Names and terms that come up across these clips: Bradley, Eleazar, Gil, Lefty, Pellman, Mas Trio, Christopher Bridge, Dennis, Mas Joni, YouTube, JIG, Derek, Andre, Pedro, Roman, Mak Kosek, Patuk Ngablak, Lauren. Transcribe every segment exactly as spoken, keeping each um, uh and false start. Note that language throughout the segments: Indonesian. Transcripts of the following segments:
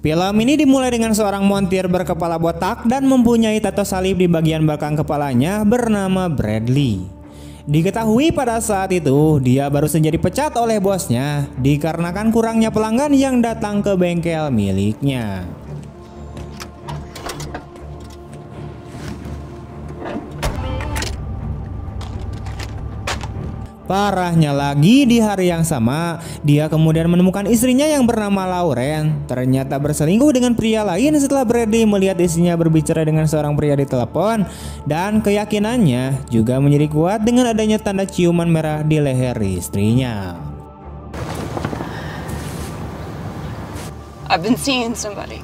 Film ini dimulai dengan seorang montir berkepala botak dan mempunyai tato salib di bagian belakang kepalanya bernama Bradley. Diketahui pada saat itu dia baru saja dipecat oleh bosnya dikarenakan kurangnya pelanggan yang datang ke bengkel miliknya. Parahnya lagi, di hari yang sama dia kemudian menemukan istrinya yang bernama Lauren ternyata berselingkuh dengan pria lain setelah Bradley melihat istrinya berbicara dengan seorang pria di telepon, dan keyakinannya juga menjadi kuat dengan adanya tanda ciuman merah di leher istrinya. I've been seeing somebody.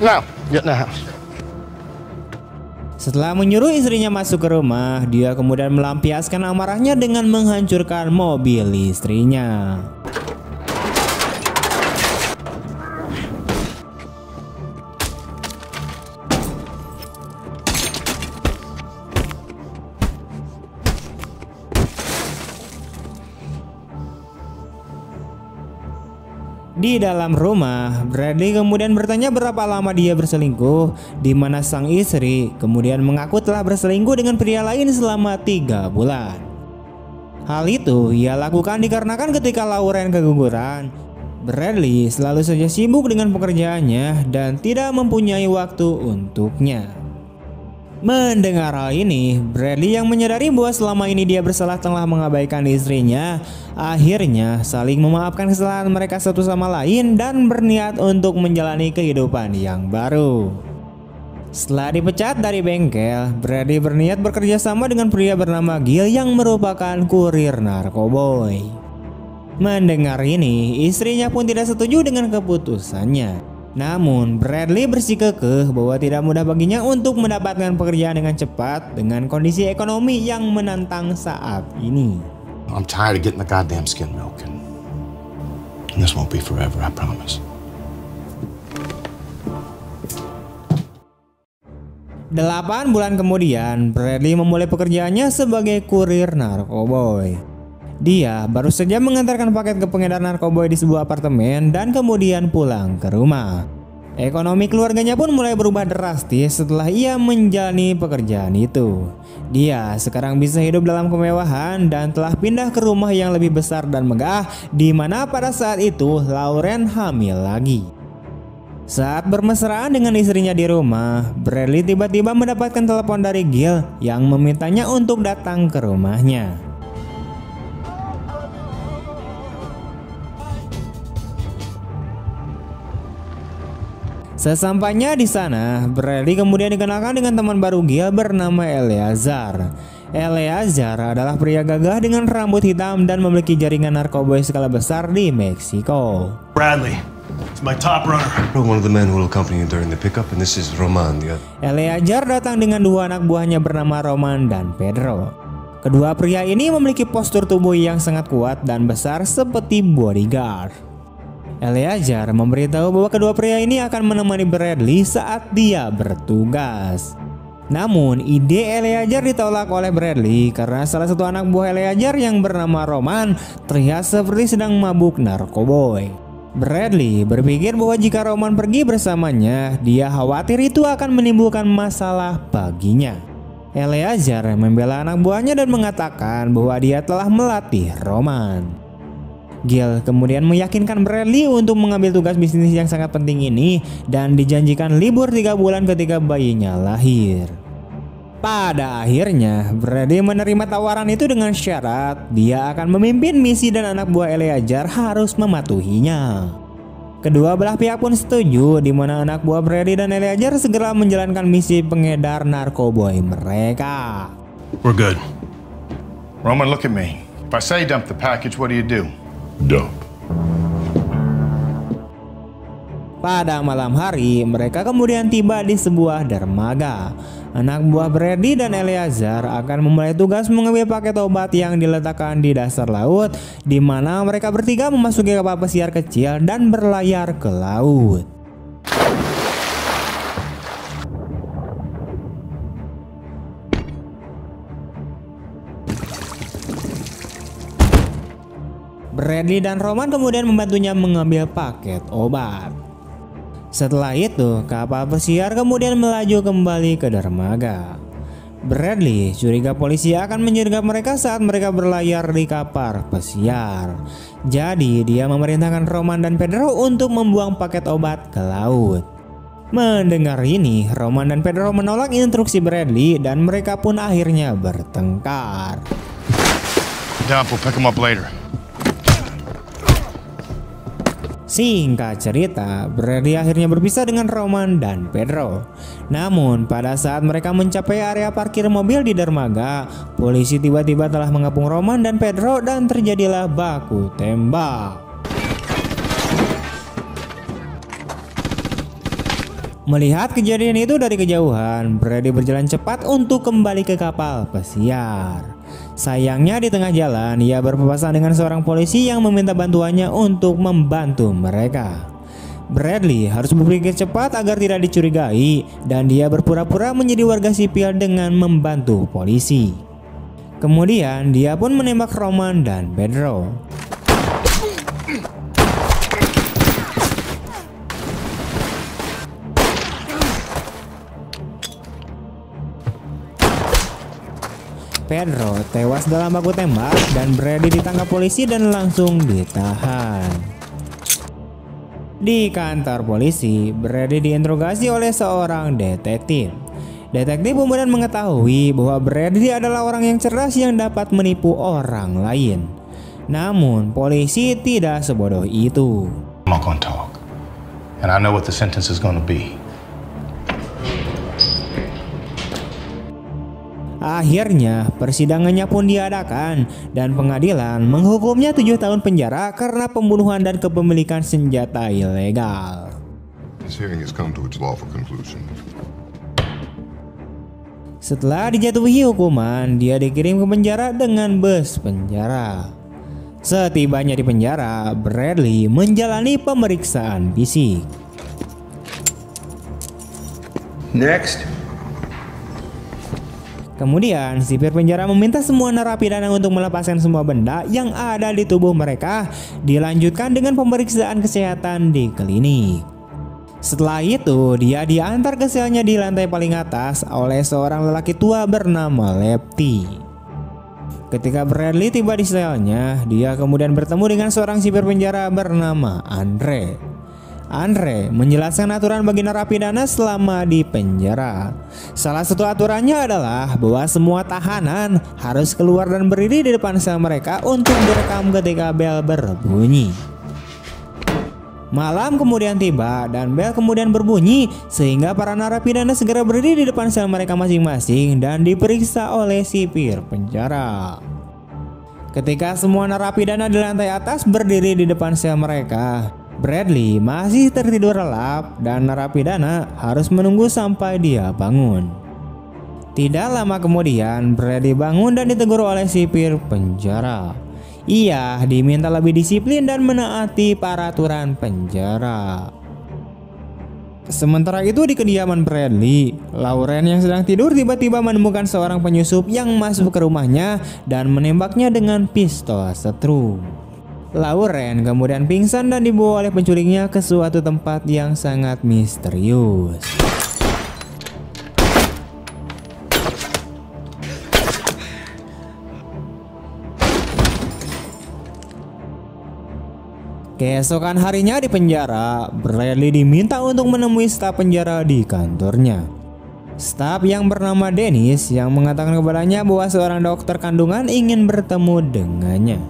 No, get in the house. Setelah menyuruh istrinya masuk ke rumah, dia kemudian melampiaskan amarahnya dengan menghancurkan mobil istrinya. Di dalam rumah, Bradley kemudian bertanya berapa lama dia berselingkuh, di mana sang istri kemudian mengaku telah berselingkuh dengan pria lain selama tiga bulan. Hal itu ia lakukan dikarenakan ketika Lauren keguguran, Bradley selalu saja sibuk dengan pekerjaannya dan tidak mempunyai waktu untuknya. Mendengar hal ini, Bradley yang menyadari bahwa selama ini dia bersalah telah mengabaikan istrinya, akhirnya saling memaafkan kesalahan mereka satu sama lain dan berniat untuk menjalani kehidupan yang baru. Setelah dipecat dari bengkel, Bradley berniat bekerja sama dengan pria bernama Gil yang merupakan kurir narkoboy. Mendengar ini, istrinya pun tidak setuju dengan keputusannya. Namun Bradley bersikukuh bahwa tidak mudah baginya untuk mendapatkan pekerjaan dengan cepat dengan kondisi ekonomi yang menantang saat ini. I'm tired of getting the goddamn skin milk, and this won't be forever, I promise. Delapan bulan kemudian, Bradley memulai pekerjaannya sebagai kurir narkoboy. Dia baru saja mengantarkan paket ke pengedar narkoboy di sebuah apartemen dan kemudian pulang ke rumah. Ekonomi keluarganya pun mulai berubah drastis setelah ia menjalani pekerjaan itu. Dia sekarang bisa hidup dalam kemewahan dan telah pindah ke rumah yang lebih besar dan megah, di mana pada saat itu Lauren hamil lagi. Saat bermesraan dengan istrinya di rumah, Bradley tiba-tiba mendapatkan telepon dari Gil yang memintanya untuk datang ke rumahnya. Sesampainya di sana, Bradley kemudian dikenalkan dengan teman baru Gil bernama Eleazar. Eleazar adalah pria gagah dengan rambut hitam dan memiliki jaringan narkoboy skala besar di Meksiko. Bradley, it's my top runner. One of the men who will accompany you during the pickup, and this is Roman. The other. Eleazar datang dengan dua anak buahnya bernama Roman dan Pedro. Kedua pria ini memiliki postur tubuh yang sangat kuat dan besar seperti bodyguard. Eleazar memberitahu bahwa kedua pria ini akan menemani Bradley saat dia bertugas. Namun ide Eleazar ditolak oleh Bradley karena salah satu anak buah Eleazar yang bernama Roman terlihat seperti sedang mabuk narkoboy. Bradley berpikir bahwa jika Roman pergi bersamanya, dia khawatir itu akan menimbulkan masalah baginya. Eleazar membela anak buahnya dan mengatakan bahwa dia telah melatih Roman. Gil kemudian meyakinkan Bradley untuk mengambil tugas bisnis yang sangat penting ini dan dijanjikan libur tiga bulan ketika bayinya lahir. Pada akhirnya, Bradley menerima tawaran itu dengan syarat dia akan memimpin misi dan anak buah Eleazar harus mematuhinya. Kedua belah pihak pun setuju, di mana anak buah Bradley dan Eleazar segera menjalankan misi pengedar narkoboy mereka. We're good. Roman, look at me. If I say dump the package, what do you do? Dump. Pada malam hari, mereka kemudian tiba di sebuah dermaga. Anak buah Bradley dan Eleazar akan memulai tugas mengambil paket obat yang diletakkan di dasar laut, di mana mereka bertiga memasuki kapal pesiar kecil dan berlayar ke laut. Bradley dan Roman kemudian membantunya mengambil paket obat. Setelah itu, kapal pesiar kemudian melaju kembali ke dermaga. Bradley curiga polisi akan menyergap mereka saat mereka berlayar di kapal pesiar. Jadi dia memerintahkan Roman dan Pedro untuk membuang paket obat ke laut. Mendengar ini, Roman dan Pedro menolak instruksi Bradley dan mereka pun akhirnya bertengkar. Dump, we'll pick him up later. Singkat cerita, Bradley akhirnya berpisah dengan Roman dan Pedro. Namun pada saat mereka mencapai area parkir mobil di dermaga, polisi tiba-tiba telah mengepung Roman dan Pedro dan terjadilah baku tembak. Melihat kejadian itu dari kejauhan, Bradley berjalan cepat untuk kembali ke kapal pesiar. Sayangnya di tengah jalan ia berpapasan dengan seorang polisi yang meminta bantuannya untuk membantu mereka. Bradley harus berpikir cepat agar tidak dicurigai dan dia berpura-pura menjadi warga sipil dengan membantu polisi. Kemudian dia pun menembak Roman dan Pedro. Pedro tewas dalam baku tembak dan Bradley ditangkap polisi dan langsung ditahan. Di kantor polisi, Bradley diinterogasi oleh seorang detektif. Detektif kemudian mengetahui bahwa Bradley adalah orang yang cerdas yang dapat menipu orang lain. Namun polisi tidak sebodoh itu. I'm not gonna talk. And I know what the sentence is gonna be. Akhirnya persidangannya pun diadakan dan pengadilan menghukumnya tujuh tahun penjara karena pembunuhan dan kepemilikan senjata ilegal. Setelah dijatuhi hukuman, dia dikirim ke penjara dengan bus penjara. Setibanya di penjara, Bradley menjalani pemeriksaan fisik. Next. Kemudian sipir penjara meminta semua narapidana untuk melepaskan semua benda yang ada di tubuh mereka, dilanjutkan dengan pemeriksaan kesehatan di klinik. Setelah itu dia diantar ke selnya di lantai paling atas oleh seorang lelaki tua bernama Lefty. Ketika Bradley tiba di selnya, dia kemudian bertemu dengan seorang sipir penjara bernama Andre. Andre menjelaskan aturan bagi narapidana selama di penjara. Salah satu aturannya adalah bahwa semua tahanan harus keluar dan berdiri di depan sel mereka untuk direkam ketika bel berbunyi. Malam kemudian tiba dan bel kemudian berbunyi sehingga para narapidana segera berdiri di depan sel mereka masing-masing dan diperiksa oleh sipir penjara. Ketika semua narapidana di lantai atas berdiri di depan sel mereka, Bradley masih tertidur lelap dan narapidana harus menunggu sampai dia bangun. Tidak lama kemudian Bradley bangun dan ditegur oleh sipir penjara. Ia diminta lebih disiplin dan menaati peraturan penjara. Sementara itu di kediaman Bradley, Lauren yang sedang tidur tiba-tiba menemukan seorang penyusup yang masuk ke rumahnya dan menembaknya dengan pistol setrum. Lauren kemudian pingsan dan dibawa oleh penculiknya ke suatu tempat yang sangat misterius. Keesokan harinya di penjara, Bradley diminta untuk menemui staf penjara di kantornya. Staf yang bernama Dennis yang mengatakan kepadanya bahwa seorang dokter kandungan ingin bertemu dengannya.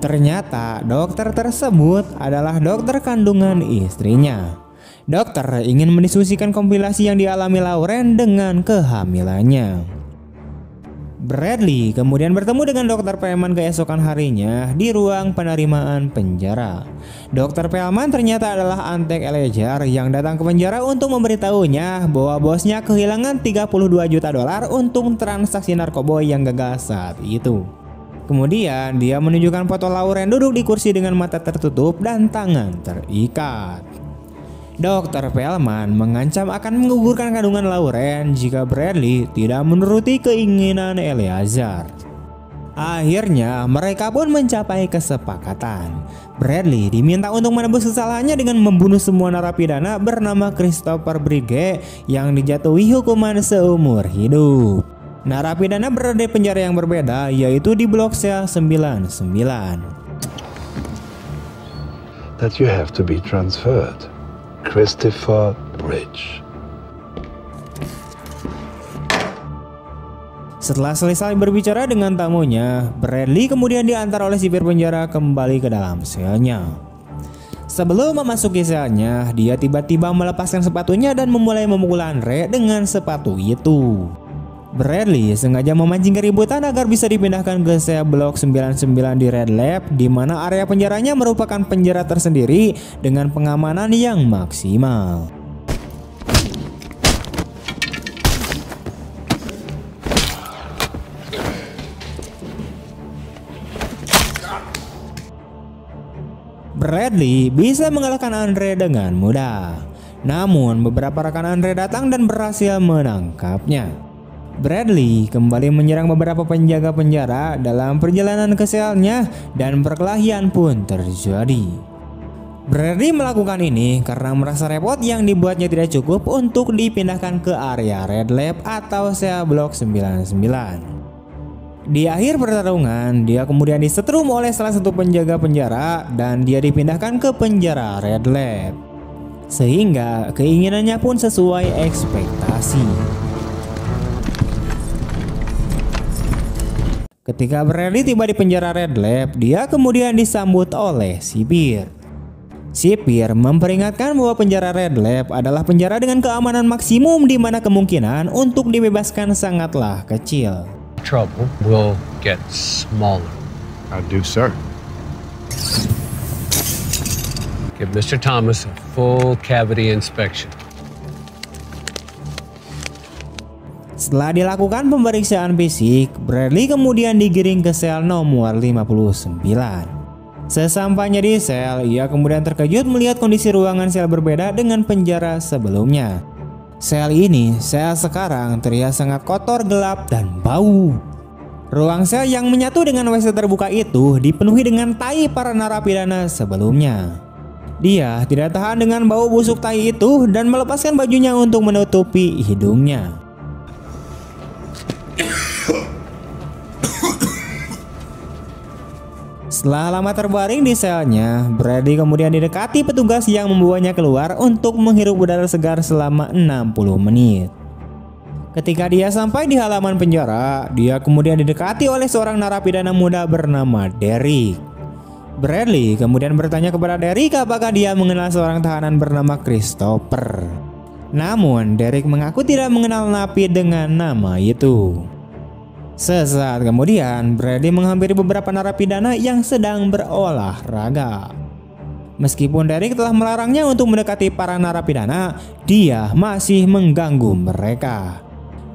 Ternyata dokter tersebut adalah dokter kandungan istrinya. Dokter ingin mendiskusikan komplikasi yang dialami Lauren dengan kehamilannya. Bradley kemudian bertemu dengan dokter Pellman keesokan harinya di ruang penerimaan penjara. Dokter Pellman ternyata adalah antek Eleazar yang datang ke penjara untuk memberitahunya bahwa bosnya kehilangan tiga puluh dua juta dolar untung transaksi narkoba yang gagal saat itu. Kemudian dia menunjukkan foto Lauren duduk di kursi dengan mata tertutup dan tangan terikat. Dokter Pellman mengancam akan menggugurkan kandungan Lauren jika Bradley tidak menuruti keinginan Eleazar. Akhirnya mereka pun mencapai kesepakatan. Bradley diminta untuk menebus kesalahannya dengan membunuh semua narapidana bernama Christopher Bridge yang dijatuhi hukuman seumur hidup. Narapidana berada di penjara yang berbeda, yaitu di blok C sembilan puluh sembilan. That you have to be transferred, Christopher Bridge. Setelah selesai berbicara dengan tamunya, Bradley kemudian diantar oleh sipir penjara kembali ke dalam selnya. Sebelum memasuki selnya, dia tiba-tiba melepaskan sepatunya dan memulai memukul Andre dengan sepatu itu. Bradley sengaja memancing keributan agar bisa dipindahkan ke sel blok sembilan puluh sembilan di Red Lab, di mana area penjaranya merupakan penjara tersendiri dengan pengamanan yang maksimal. Bradley bisa mengalahkan Andre dengan mudah. Namun beberapa rekan Andre datang dan berhasil menangkapnya. Bradley kembali menyerang beberapa penjaga penjara dalam perjalanan ke selnya dan perkelahian pun terjadi. Bradley melakukan ini karena merasa repot yang dibuatnya tidak cukup untuk dipindahkan ke area Red Lab atau sel blok sembilan puluh sembilan. Di akhir pertarungan, dia kemudian disetrum oleh salah satu penjaga penjara dan dia dipindahkan ke penjara Red Lab. Sehingga keinginannya pun sesuai ekspektasi. Ketika Bradley tiba di penjara Red Lab, dia kemudian disambut oleh sipir. Sipir memperingatkan bahwa penjara Red Lab adalah penjara dengan keamanan maksimum di mana kemungkinan untuk dibebaskan sangatlah kecil. Trouble will get smaller. I do, sir. Give Mister Thomas a full cavity inspection. Setelah dilakukan pemeriksaan fisik, Bradley kemudian digiring ke sel nomor lima puluh sembilan. Sesampainya di sel, ia kemudian terkejut melihat kondisi ruangan sel berbeda dengan penjara sebelumnya. Sel ini, sel sekarang terlihat sangat kotor, gelap, dan bau. Ruang sel yang menyatu dengan W C terbuka itu dipenuhi dengan tai para narapidana sebelumnya. Dia tidak tahan dengan bau busuk tai itu dan melepaskan bajunya untuk menutupi hidungnya. Setelah lama terbaring di selnya, Bradley kemudian didekati petugas yang membawanya keluar untuk menghirup udara segar selama enam puluh menit. Ketika dia sampai di halaman penjara, dia kemudian didekati oleh seorang narapidana muda bernama Derek. Bradley kemudian bertanya kepada Derek apakah dia mengenal seorang tahanan bernama Christopher. Namun, Derek mengaku tidak mengenal napi dengan nama itu. Sesaat kemudian, Bradley menghampiri beberapa narapidana yang sedang berolahraga. Meskipun Derek telah melarangnya untuk mendekati para narapidana, dia masih mengganggu mereka.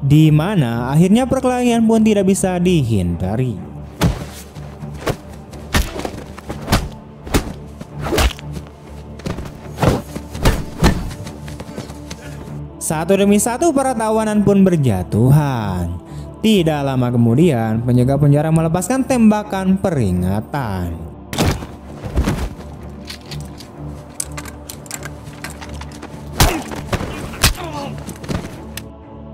Di mana akhirnya perkelahian pun tidak bisa dihindari. Satu demi satu para tawanan pun berjatuhan. Tidak lama kemudian, penjaga penjara melepaskan tembakan peringatan.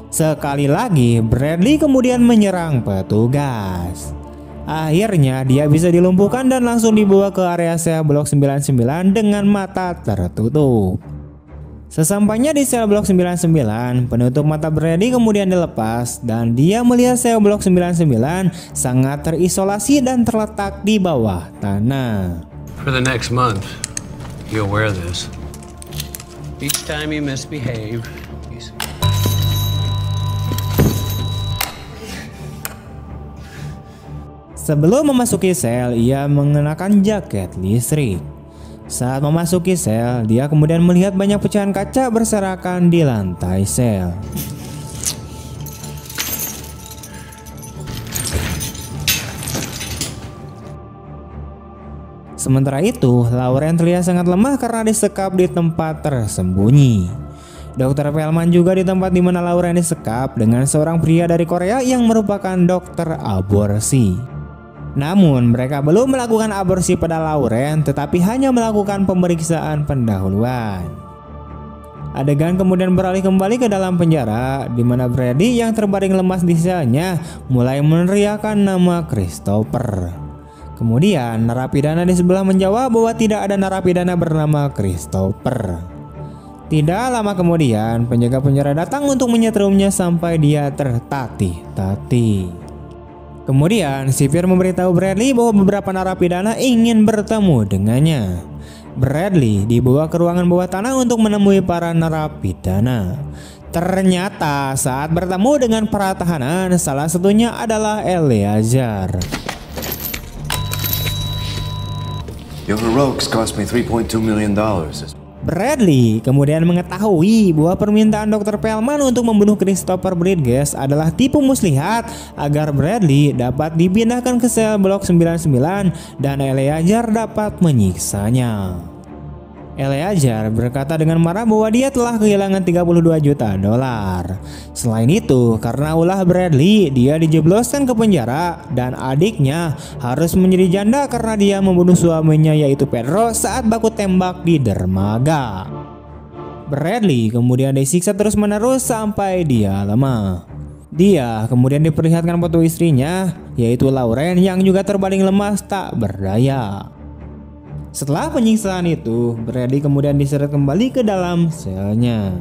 Sekali lagi, Bradley kemudian menyerang petugas. Akhirnya, dia bisa dilumpuhkan dan langsung dibawa ke area sel blok sembilan puluh sembilan dengan mata tertutup. Sesampainya di sel blok sembilan puluh sembilan, penutup mata Bradley kemudian dilepas dan dia melihat sel blok sembilan puluh sembilan sangat terisolasi dan terletak di bawah tanah. For the next month, you'll wear this. Each time you misbehave. Sebelum memasuki sel, ia mengenakan jaket listrik. Saat memasuki sel, dia kemudian melihat banyak pecahan kaca berserakan di lantai sel. Sementara itu, Lauren terlihat sangat lemah karena disekap di tempat tersembunyi. Dokter Pellman juga di tempat di mana Lauren disekap dengan seorang pria dari Korea yang merupakan dokter aborsi. Namun mereka belum melakukan aborsi pada Lauren, tetapi hanya melakukan pemeriksaan pendahuluan. Adegan kemudian beralih kembali ke dalam penjara, di mana Bradley yang terbaring lemas di selnya mulai meneriakan nama Christopher. Kemudian narapidana di sebelah menjawab bahwa tidak ada narapidana bernama Christopher. Tidak lama kemudian penjaga penjara datang untuk menyetrumnya sampai dia tertatih-tatih. Kemudian sipir memberitahu Bradley bahwa beberapa narapidana ingin bertemu dengannya. Bradley dibawa ke ruangan bawah tanah untuk menemui para narapidana. Ternyata saat bertemu dengan para tahanan, salah satunya adalah Eleazar. Your heroics cost me three point two million dollars. Bradley kemudian mengetahui bahwa permintaan dokter Pellman untuk membunuh Christopher Bridges adalah tipu muslihat agar Bradley dapat dipindahkan ke sel blok sembilan puluh sembilan dan Eleazar dapat menyiksanya. Eleazar berkata dengan marah bahwa dia telah kehilangan tiga puluh dua juta dolar. Selain itu, karena ulah Bradley, dia dijebloskan ke penjara dan adiknya harus menjadi janda karena dia membunuh suaminya yaitu Pedro saat baku tembak di dermaga. Bradley kemudian disiksa terus-menerus sampai dia lemah. Dia kemudian diperlihatkan foto istrinya yaitu Lauren yang juga terbaring lemas tak berdaya. Setelah penyiksaan itu, Bradley kemudian diseret kembali ke dalam selnya.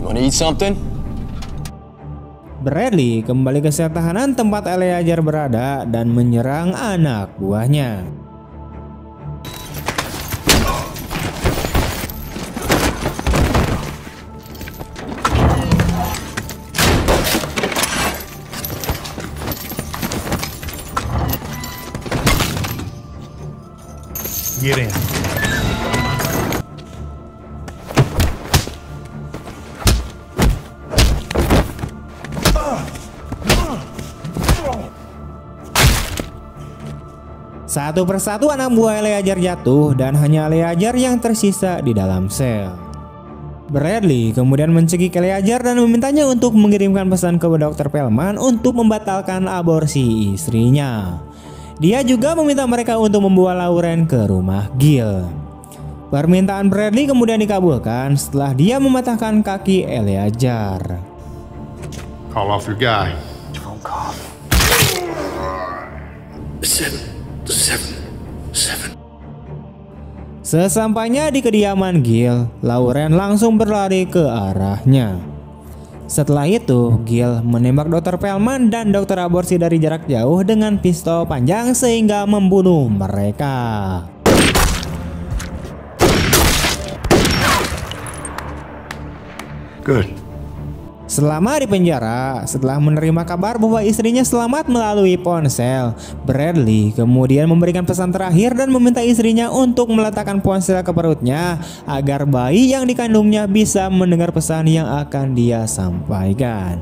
You wanna eat something? Bradley kembali ke sel tahanan tempat Eleazar berada dan menyerang anak buahnya. Get in. Satu persatu anak buah Eleazar jatuh dan hanya Eleazar yang tersisa di dalam sel. Bradley kemudian mencekik Eleazar dan memintanya untuk mengirimkan pesan ke dokter Pellman untuk membatalkan aborsi istrinya. Dia juga meminta mereka untuk membawa Lauren ke rumah Gil. Permintaan Bradley kemudian dikabulkan setelah dia mematahkan kaki Eleazar. Call off your guy. Don't call. Seven, seven, seven. Sesampainya di kediaman Gil, Lauren langsung berlari ke arahnya. Setelah itu, Gil menembak dokter Pellman dan dokter aborsi dari jarak jauh dengan pistol panjang sehingga membunuh mereka. Good. Selama di penjara, setelah menerima kabar bahwa istrinya selamat melalui ponsel, Bradley kemudian memberikan pesan terakhir dan meminta istrinya untuk meletakkan ponsel ke perutnya agar bayi yang dikandungnya bisa mendengar pesan yang akan dia sampaikan.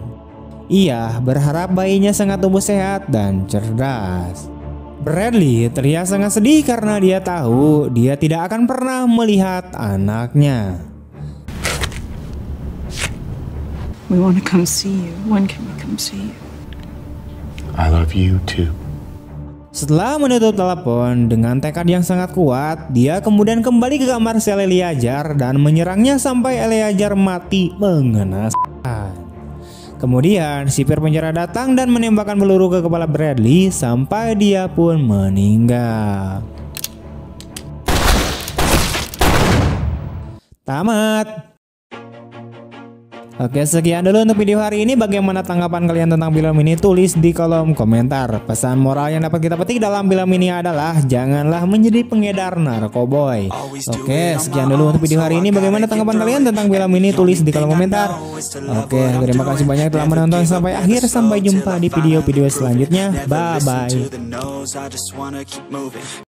Ia berharap bayinya sangat tumbuh sehat dan cerdas. Bradley terlihat sangat sedih karena dia tahu dia tidak akan pernah melihat anaknya. We want to come see you. When can we come see you? I love you too. Setelah menutup telepon dengan tekad yang sangat kuat, dia kemudian kembali ke kamar sel Eleazar dan menyerangnya sampai Eleazar mati mengenaskan. Kemudian sipir penjara datang dan menembakkan peluru ke kepala Bradley sampai dia pun meninggal. Tamat. Oke, sekian dulu untuk video hari ini. Bagaimana tanggapan kalian tentang film ini? Tulis di kolom komentar. Pesan moral yang dapat kita petik dalam film ini adalah janganlah menjadi pengedar narkoboy. Oke, sekian dulu untuk video hari ini. Bagaimana tanggapan kalian tentang film ini? Tulis di kolom komentar. Oke, terima kasih banyak telah menonton sampai akhir. Sampai jumpa di video-video selanjutnya. Bye-bye.